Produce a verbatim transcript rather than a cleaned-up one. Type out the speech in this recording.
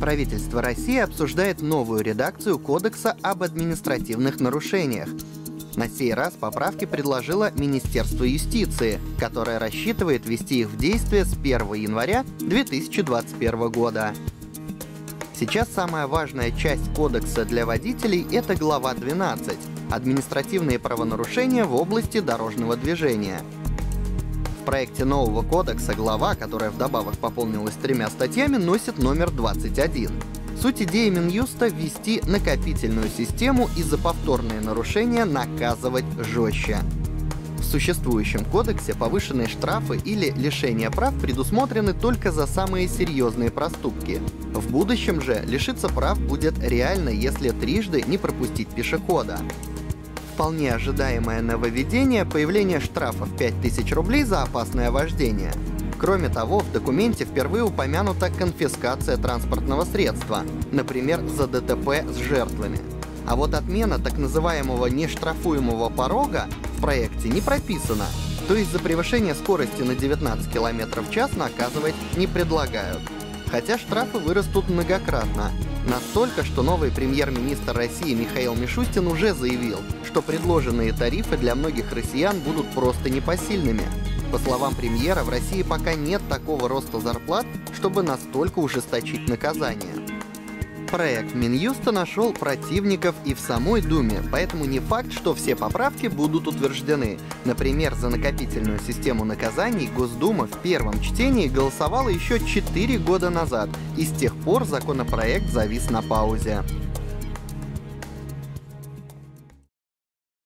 Правительство России обсуждает новую редакцию Кодекса об административных нарушениях. На сей раз поправки предложило Министерство юстиции, которое рассчитывает ввести их в действие с первого января две тысячи двадцать первого года. Сейчас самая важная часть Кодекса для водителей – это глава двенадцать «Административные правонарушения в области дорожного движения». В проекте нового кодекса глава, которая вдобавок пополнилась тремя статьями, носит номер двадцать один. Суть идеи Минюста — ввести накопительную систему и за повторные нарушения наказывать жестче. В существующем кодексе повышенные штрафы или лишение прав предусмотрены только за самые серьезные проступки. В будущем же лишиться прав будет реально, если трижды не пропустить пешехода. Вполне ожидаемое нововведение — появление штрафа в пять тысяч рублей за опасное вождение. Кроме того, в документе впервые упомянута конфискация транспортного средства, например, за ДТП с жертвами. А вот отмена так называемого нештрафуемого порога в проекте не прописана, то есть за превышение скорости на девятнадцать километров в час наказывать не предлагают. Хотя штрафы вырастут многократно. Настолько, что новый премьер-министр России Михаил Мишустин уже заявил, что предложенные тарифы для многих россиян будут просто непосильными. По словам премьера, в России пока нет такого роста зарплат, чтобы настолько ужесточить наказание. Проект Минюста нашел противников и в самой Думе, поэтому не факт, что все поправки будут утверждены. Например, за накопительную систему наказаний Госдума в первом чтении голосовала еще четыре года назад, и с тех пор законопроект завис на паузе.